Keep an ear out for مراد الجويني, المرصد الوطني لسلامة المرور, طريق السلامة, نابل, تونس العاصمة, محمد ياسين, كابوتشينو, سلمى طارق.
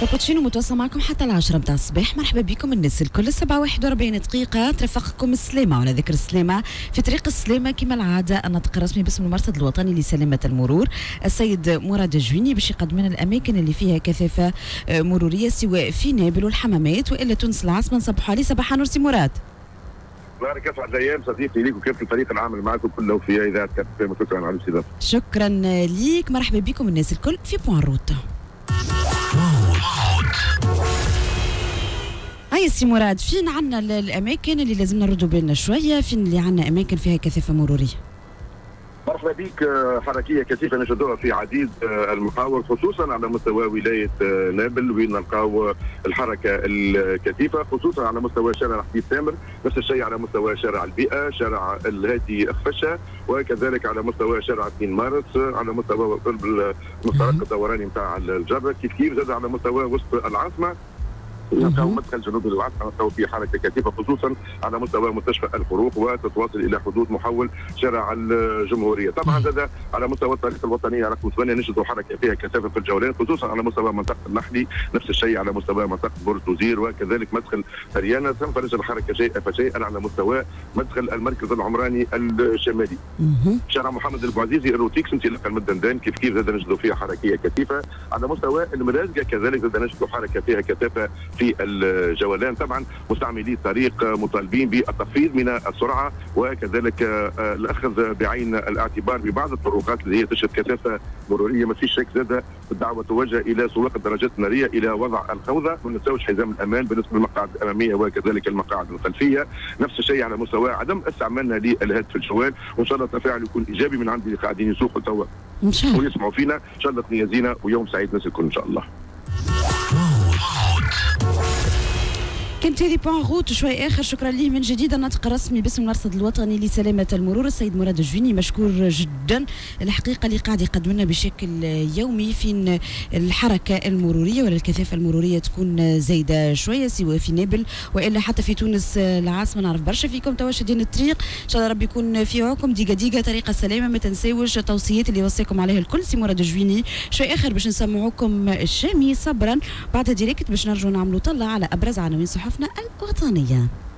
كابوتشينو متواصل معكم حتى العشرة متاع الصباح. مرحبا بكم الناس الكل. 7:41 ترافقكم السلامة، وعلى ذكر السلامة في طريق السلامة كما العادة الناطق الرسمي باسم المرصد الوطني لسلامة المرور السيد مراد الجويني باش يقدم لنا الأماكن اللي فيها كثافة مرورية سواء في نابل والحمامات وإلا تونس العاصمة. نصبحوا عليه صباح نور سي مراد. نهارك اسعد ايام صديقي ليك وكيف الفريق العامل معكم كله في اذاعه كابتن. شكرا على الاستضافه. شكرا ليك. مرحبا بكم الناس الكل في بوان روت. هيا سي مراد، فين عندنا الاماكن اللي لازمنا نردوا بالنا شويه، فين اللي عندنا اماكن فيها كثافه مروريه؟ مرحبا بك. حركيه كثيفه نجدوها في عديد المحاور خصوصا على مستوى ولايه نابل وين نلقاو الحركه الكثيفه، خصوصا على مستوى شارع حديد تامر، نفس الشيء على مستوى شارع البيئه، شارع الهادي خفشه، وكذلك على مستوى شارع 2 مارس، على مستوى قرب المسترق الدوراني نتاع الجبل، كيف كيف زاد على مستوى وسط العاصمه نلقاو مدخل جنوب العاصمه نلقاو فيه حركه كثيفه خصوصا على مستوى مستشفى الفروق وتتواصل الى حدود محول شارع الجمهوريه. طبعا زاد على مستوى الطريق الوطنيه رقم 8 نجدوا حركه فيها كثافه في الجولان خصوصا على مستوى منطقه النحلي، نفس الشيء على مستوى منطقه برج وزير، وكذلك مدخل تريانه تنفرج الحركه شيئا فشيئا على مستوى مدخل المركز العمراني الشمالي. شارع محمد البوعزيزي الروتيكس انطلاقا من الدندان كيف كيف زاد نجدوا فيها حركيه كثيفه. على مستوى المرازقه كذلك زاد نجدوا حركه فيها كثافه في الجولان. طبعا مستعملي الطريق مطالبين بالتخفيض من السرعه وكذلك الاخذ بعين الاعتبار ببعض الطرقات اللي هي تشهد كثافه مروريه. ما فيش شك زاد الدعوه توجه الى سواق الدراجات الناريه، الى وضع الخوذه، ما ننساوش حزام الامان بالنسبه للمقاعد الاماميه وكذلك المقاعد الخلفيه. نفس الشيء على مستوى عدم استعمالنا للهاتف في الجوال، وان شاء الله التفاعل يكون ايجابي من عند اللي قاعدين يسوقوا توا ويسمعوا فينا. ان شاء الله تنية زينه ويوم سعيد ناس الكل ان شاء الله. كانت هذه بون غوت شوي آخر. شكرا ليه من جديد الناطق الرسمي باسم المرصد الوطني لسلامة المرور السيد مراد الجويني، مشكور جدا الحقيقة اللي قاعد يقدم لنا بشكل يومي فين الحركة المرورية ولا الكثافة المرورية تكون زايدة شوية سواء في نابل وإلا حتى في تونس العاصمة. نعرف برشا فيكم توا شادين الطريق، إن شاء الله ربي يكون في عونكم. ديقة ديقة طريق السلامة، ما تنساوش التوصيات اللي وصاكم عليها الكل سي مراد الجويني. شوي آخر باش نسمعوكم الشامي صبرا، بعدها ديريكت باش نرجعوا نعملوا طلع على أبرز عناوين صحفنا الوطنية.